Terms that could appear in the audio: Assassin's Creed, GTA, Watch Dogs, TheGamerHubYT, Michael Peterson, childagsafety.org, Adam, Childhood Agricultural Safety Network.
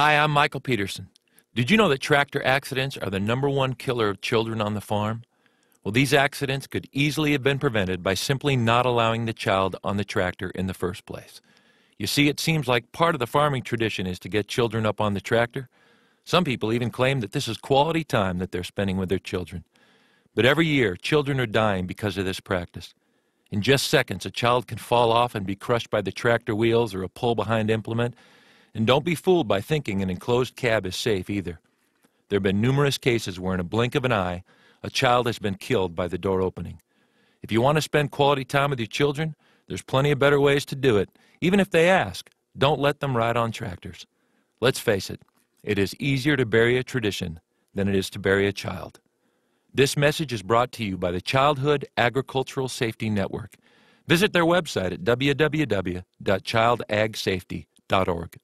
Hi, I'm Michael Peterson. Did you know that tractor accidents are the #1 killer of children on the farm? Well, these accidents could easily have been prevented by simply not allowing the child on the tractor in the first place. You see, it seems like part of the farming tradition is to get children up on the tractor. Some people even claim that this is quality time that they're spending with their children. But every year, children are dying because of this practice. In just seconds, a child can fall off and be crushed by the tractor wheels or a pull-behind implement. And don't be fooled by thinking an enclosed cab is safe either. There have been numerous cases where in a blink of an eye, a child has been killed by the door opening. If you want to spend quality time with your children, there's plenty of better ways to do it. Even if they ask, don't let them ride on tractors. Let's face it, it is easier to bury a tradition than it is to bury a child. This message is brought to you by the Childhood Agricultural Safety Network. Visit their website at www.childagsafety.org.